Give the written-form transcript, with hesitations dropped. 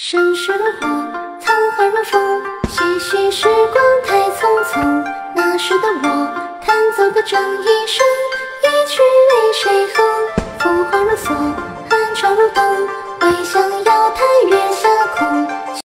盛世落寞，苍寒如风，唏嘘时光太匆匆。那时的我，弹奏歌唱一生，一曲为谁哼？浮华如锁，寒潮如冬，微香摇太。